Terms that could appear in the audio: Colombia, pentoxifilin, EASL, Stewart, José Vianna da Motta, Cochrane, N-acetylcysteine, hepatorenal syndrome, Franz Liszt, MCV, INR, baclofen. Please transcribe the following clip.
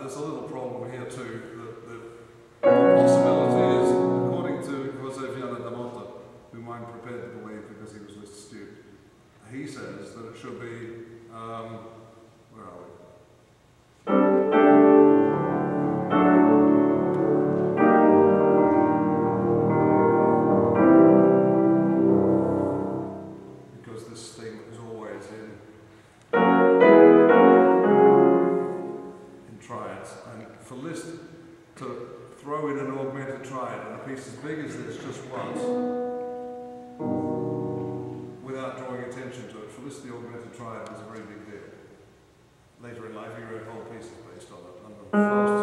There's a little problem here too. The possibility is, according to José Vianna da Motta, whom I'm prepared to believe because he was with Stewart, he says that it should be, where are we? For Liszt to throw in an augmented triad on a piece as big as this just once, without drawing attention to it, for Liszt the augmented triad was a very big deal. Later in life he wrote whole pieces based on it.